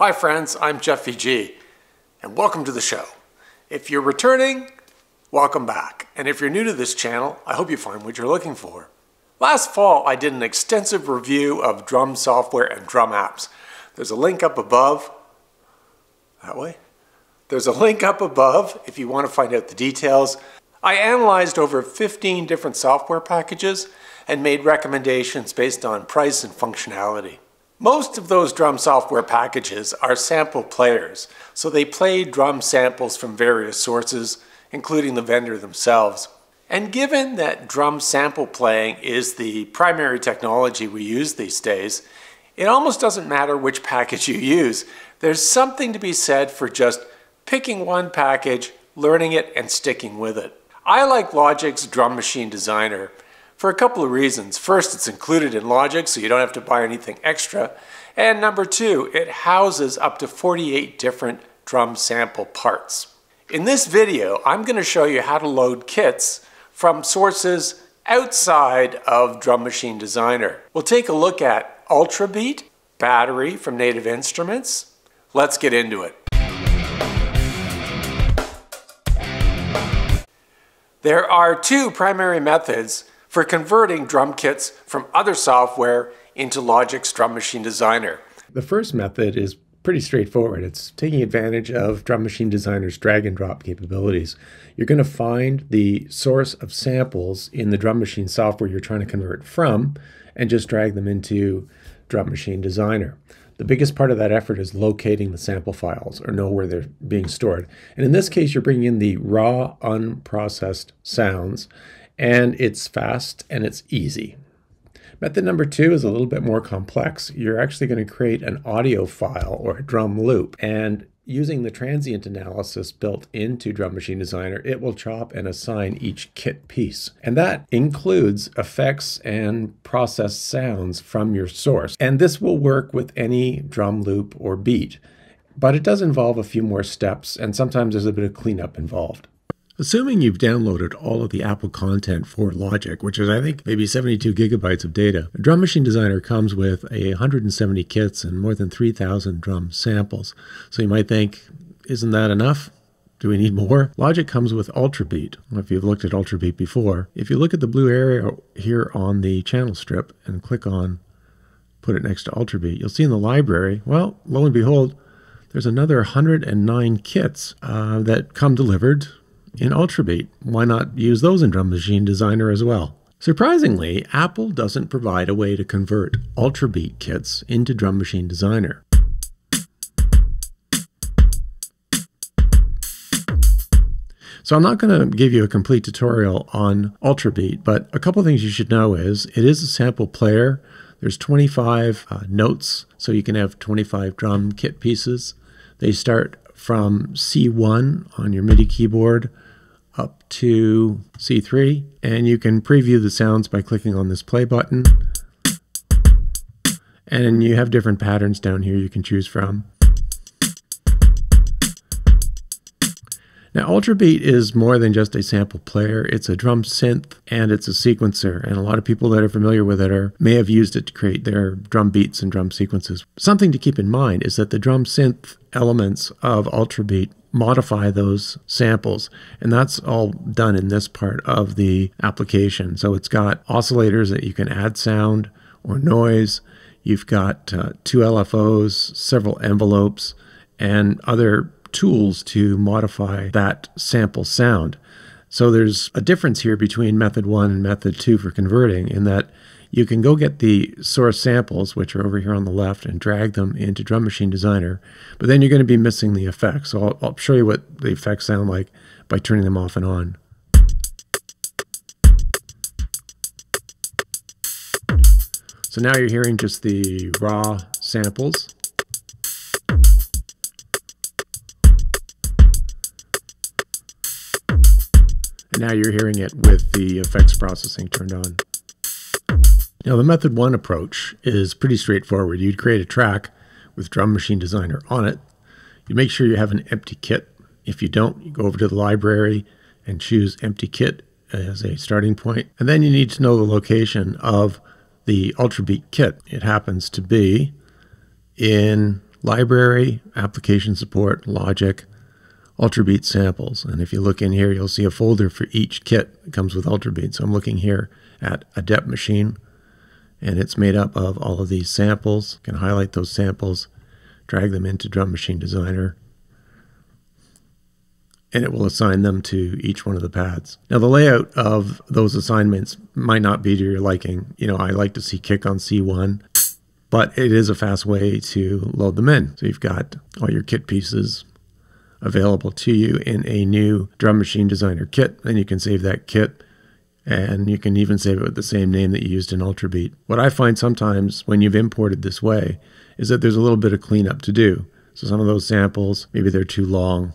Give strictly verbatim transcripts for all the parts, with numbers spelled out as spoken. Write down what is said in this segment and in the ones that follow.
Hi friends, I'm Jeffy G, and welcome to the show. If you're returning, welcome back. And if you're new to this channel, I hope you find what you're looking for. Last fall, I did an extensive review of drum software and drum apps. There's a link up above, that way. There's a link up above if you want to find out the details. I analyzed over fifteen different software packages and made recommendations based on price and functionality. Most of those drum software packages are sample players, so they play drum samples from various sources, including the vendor themselves. And given that drum sample playing is the primary technology we use these days, it almost doesn't matter which package you use. There's something to be said for just picking one package, learning it, and sticking with it. I like Logic's Drum Machine Designer for a couple of reasons. First, it's included in Logic, so you don't have to buy anything extra. And number two, it houses up to forty-eight different drum sample parts. In this video, I'm going to show you how to load kits from sources outside of Drum Machine Designer. We'll take a look at Ultrabeat, Battery from Native Instruments. Let's get into it. There are two primary methods for converting drum kits from other software into Logic's Drum Machine Designer. The first method is pretty straightforward. It's taking advantage of Drum Machine Designer's drag and drop capabilities. You're going to find the source of samples in the drum machine software you're trying to convert from and just drag them into Drum Machine Designer. The biggest part of that effort is locating the sample files or know where they're being stored. And in this case, you're bringing in the raw, unprocessed sounds. And it's fast and it's easy. Method number two is a little bit more complex. You're actually going to create an audio file or a drum loop, and using the transient analysis built into Drum Machine Designer, it will chop and assign each kit piece. And that includes effects and processed sounds from your source. And this will work with any drum loop or beat, but it does involve a few more steps, and sometimes there's a bit of cleanup involved. Assuming you've downloaded all of the Apple content for Logic, which is I think maybe seventy-two gigabytes of data, Drum Machine Designer comes with one hundred seventy kits and more than three thousand drum samples. So you might think, isn't that enough? Do we need more? Logic comes with Ultrabeat. If you've looked at Ultrabeat before, if you look at the blue area here on the channel strip and click on put it next to Ultrabeat, you'll see in the library, well, lo and behold, there's another one hundred nine kits uh, that come delivered in Ultrabeat. Why not use those in Drum Machine Designer as well? Surprisingly, Apple doesn't provide a way to convert Ultrabeat kits into Drum Machine Designer. So I'm not going to give you a complete tutorial on Ultrabeat, but a couple things you should know is it is a sample player. There's twenty-five uh, notes, so you can have twenty-five drum kit pieces. They start from C one on your MIDI keyboard up to C three, and you can preview the sounds by clicking on this play button. And you have different patterns down here you can choose from. Now, Ultrabeat is more than just a sample player. It's a drum synth and it's a sequencer, and a lot of people that are familiar with it are, may have used it to create their drum beats and drum sequences. Something to keep in mind is that the drum synth elements of Ultrabeat modify those samples, and that's all done in this part of the application. So it's got oscillators that you can add sound or noise. You've got uh, two L F Os, several envelopes, and other tools to modify that sample sound. So there's a difference here between method one and method two for converting, in that you can go get the source samples, which are over here on the left, and drag them into Drum Machine Designer, but then you're going to be missing the effects. So I'll, I'll show you what the effects sound like by turning them off and on. So now you're hearing just the raw samples. Now you're hearing it with the effects processing turned on. Now the method one approach is pretty straightforward. You'd create a track with Drum Machine Designer on it. You make sure you have an empty kit. If you don't, you go over to the library and choose empty kit as a starting point. And then you need to know the location of the Ultrabeat kit. It happens to be in library, application support, Logic, Ultrabeat samples. And if you look in here, you'll see a folder for each kit that comes with Ultrabeat. So I'm looking here at Adept Machine, and it's made up of all of these samples. You can highlight those samples, drag them into Drum Machine Designer, and it will assign them to each one of the pads. Now the layout of those assignments might not be to your liking. You know, I like to see kick on C one, but it is a fast way to load them in. So you've got all your kit pieces available to you in a new Drum Machine Designer kit, and you can save that kit, and you can even save it with the same name that you used in Ultrabeat. What I find sometimes when you've imported this way is that there's a little bit of cleanup to do. So some of those samples, maybe they're too long.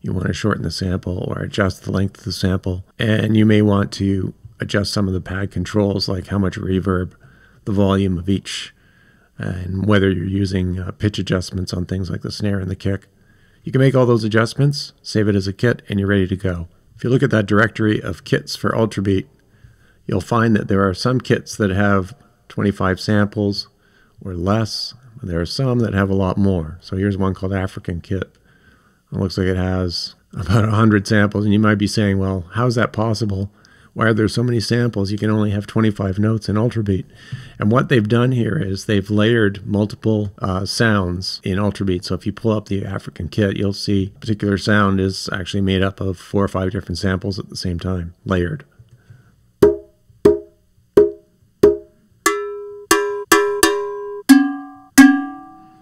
You want to shorten the sample or adjust the length of the sample, and you may want to adjust some of the pad controls, like how much reverb, the volume of each, and whether you're using uh, pitch adjustments on things like the snare and the kick. You can make all those adjustments, save it as a kit, and you're ready to go. If you look at that directory of kits for Ultrabeat, you'll find that there are some kits that have twenty-five samples or less, and there are some that have a lot more. So here's one called African Kit. It looks like it has about one hundred samples, and you might be saying, well, how is that possible? Why are there so many samples? You can only have twenty-five notes in Ultrabeat. And what they've done here is they've layered multiple uh, sounds in Ultrabeat. So if you pull up the African kit, you'll see a particular sound is actually made up of four or five different samples at the same time, layered.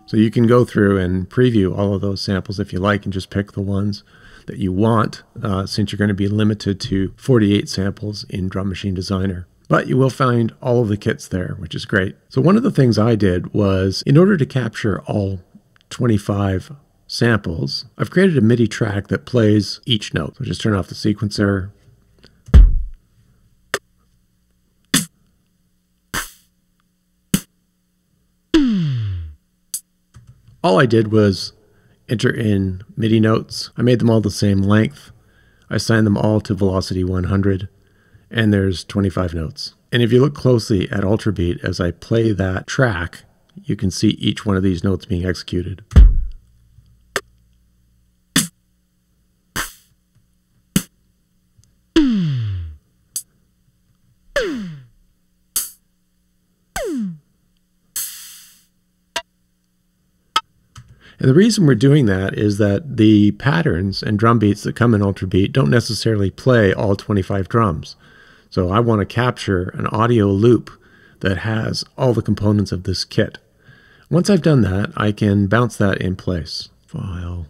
So you can go through and preview all of those samples if you like, and just pick the ones that you want, uh, since you're going to be limited to forty-eight samples in Drum Machine Designer. But you will find all of the kits there, which is great. So one of the things I did was, in order to capture all twenty-five samples, I've created a MIDI track that plays each note. So just turn off the sequencer. All I did was enter in MIDI notes. I made them all the same length. I assigned them all to velocity one hundred, and there's twenty-five notes. And if you look closely at Ultrabeat, as I play that track, you can see each one of these notes being executed. And the reason we're doing that is that the patterns and drum beats that come in Ultrabeat don't necessarily play all twenty-five drums. So I want to capture an audio loop that has all the components of this kit. Once I've done that, I can bounce that in place. File,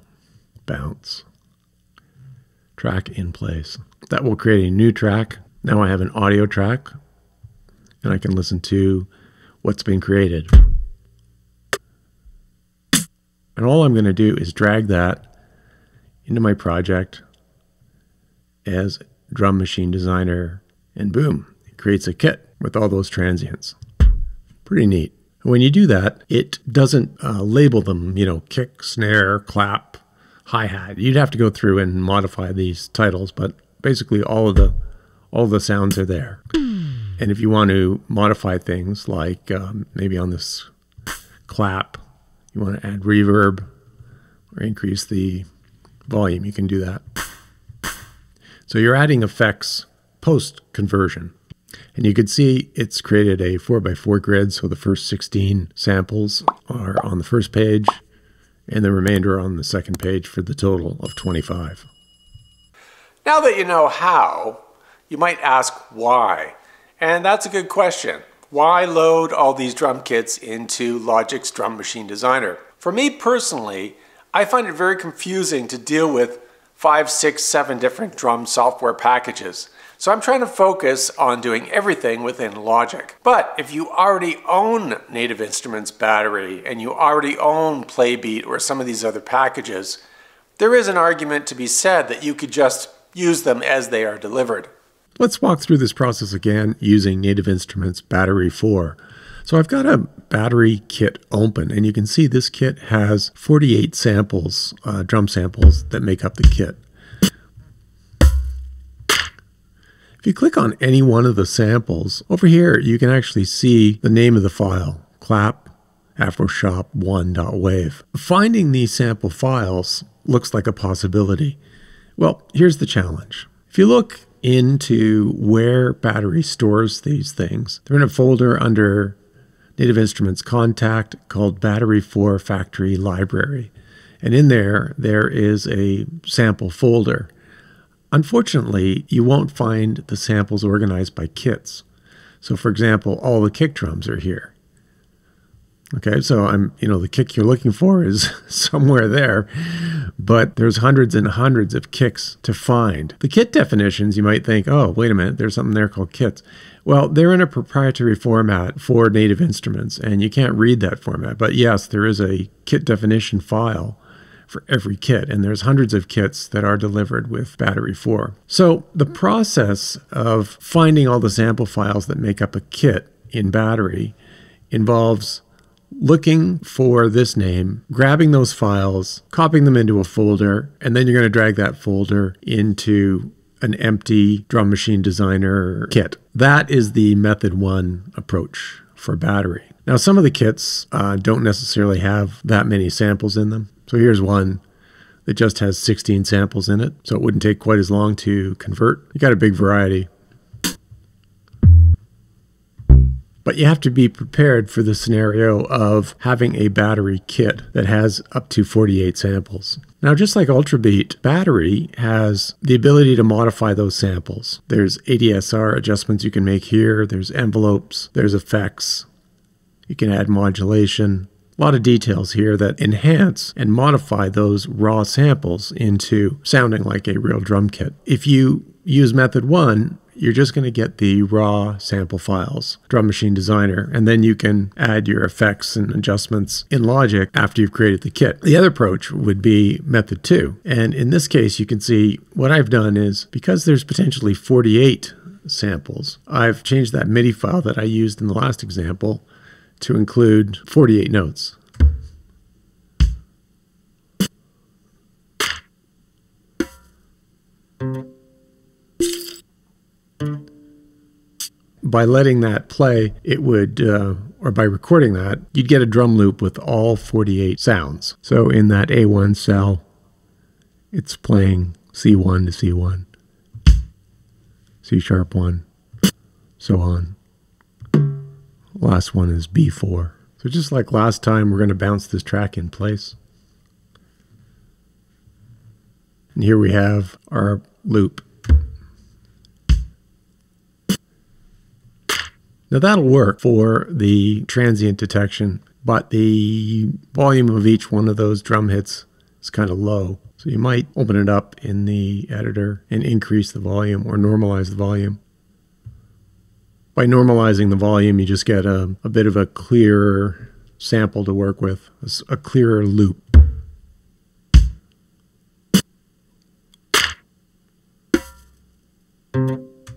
bounce, track in place. That will create a new track. Now I have an audio track, and I can listen to what's been created. And all I'm going to do is drag that into my project as Drum Machine Designer, and boom, it creates a kit with all those transients. Pretty neat. When you do that, it doesn't uh, label them, you know, kick, snare, clap, hi-hat. You'd have to go through and modify these titles, but basically all of the, all of the sounds are there. And if you want to modify things like um, maybe on this clap, you want to add reverb or increase the volume, you can do that. So you're adding effects post-conversion. And you can see it's created a four by four grid, so the first sixteen samples are on the first page, and the remainder are on the second page for the total of twenty-five. Now that you know how, you might ask why. And that's a good question. Why load all these drum kits into Logic's Drum Machine Designer? For me personally, I find it very confusing to deal with five, six, seven different drum software packages. So I'm trying to focus on doing everything within Logic. But if you already own Native Instruments Battery, and you already own Playbeat or some of these other packages, there is an argument to be said that you could just use them as they are delivered. Let's walk through this process again using Native Instruments Battery four. So I've got a battery kit open, and you can see this kit has forty-eight samples, uh, drum samples that make up the kit. If you click on any one of the samples, over here you can actually see the name of the file, clap, afroshop one dot wave. Finding these sample files looks like a possibility. Well, here's the challenge. If you look into where Battery stores these things, they're in a folder under Native Instruments Kontakt called Battery four Factory Library. And in there, there is a sample folder. Unfortunately, you won't find the samples organized by kits. So for example, all the kick drums are here. Okay, so I'm, you know, the kick you're looking for is somewhere there, but there's hundreds and hundreds of kicks to find. The kit definitions, you might think, oh, wait a minute, there's something there called kits. Well, they're in a proprietary format for Native Instruments, and you can't read that format. But yes, there is a kit definition file for every kit, and there's hundreds of kits that are delivered with Battery four. So the process of finding all the sample files that make up a kit in Battery involves looking for this name, grabbing those files, copying them into a folder, and then you're going to drag that folder into an empty Drum Machine Designer kit. That is the method one approach for Battery. Now, some of the kits uh, don't necessarily have that many samples in them. So here's one that just has sixteen samples in it, so it wouldn't take quite as long to convert. You got a big variety. But you have to be prepared for the scenario of having a Battery kit that has up to forty-eight samples. Now, just like Ultrabeat, Battery has the ability to modify those samples. There's A D S R adjustments you can make here, there's envelopes, there's effects, you can add modulation. A lot of details here that enhance and modify those raw samples into sounding like a real drum kit. If you use method one, you're just going to get the raw sample files, Drum Machine Designer, and then you can add your effects and adjustments in Logic after you've created the kit. The other approach would be method two. And in this case, you can see what I've done is, because there's potentially forty-eight samples, I've changed that MIDI file that I used in the last example to include forty-eight notes. By letting that play, it would, uh, or by recording that, you'd get a drum loop with all forty-eight sounds. So in that A one cell, it's playing C one to C one, C sharp one, so on. Last one is B four. So just like last time, we're going to bounce this track in place. And here we have our loop. Now that'll work for the transient detection, but the volume of each one of those drum hits is kind of low. So you might open it up in the editor and increase the volume or normalize the volume. By normalizing the volume, you just get a, a bit of a clearer sample to work with, a clearer loop.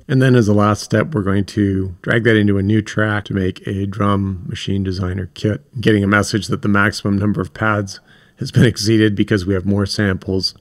And then as a last step, we're going to drag that into a new track to make a Drum Machine Designer kit, getting a message that the maximum number of pads has been exceeded because we have more samples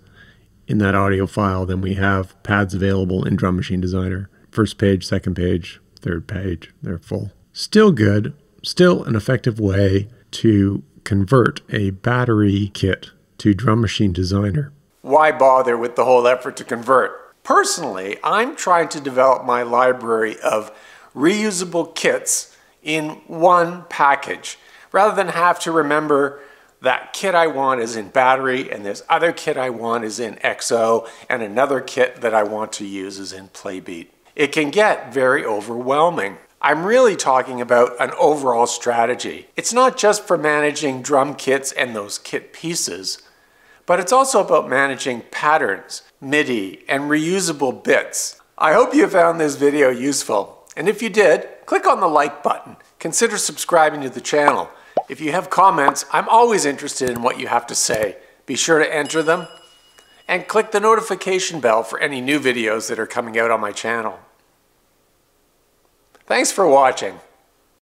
in that audio file than we have pads available in Drum Machine Designer. First page, second page, third page, they're full. Still good, still an effective way to convert a Battery kit to Drum Machine Designer. Why bother with the whole effort to convert? Personally, I'm trying to develop my library of reusable kits in one package, rather than have to remember that kit I want is in Battery, and this other kit I want is in X O, and another kit that I want to use is in Playbeat. It can get very overwhelming. I'm really talking about an overall strategy. It's not just for managing drum kits and those kit pieces, but it's also about managing patterns, MIDI, and reusable bits. I hope you found this video useful, and if you did, click on the like button. Consider subscribing to the channel. If you have comments, I'm always interested in what you have to say. Be sure to enter them, and click the notification bell for any new videos that are coming out on my channel. Thanks for watching.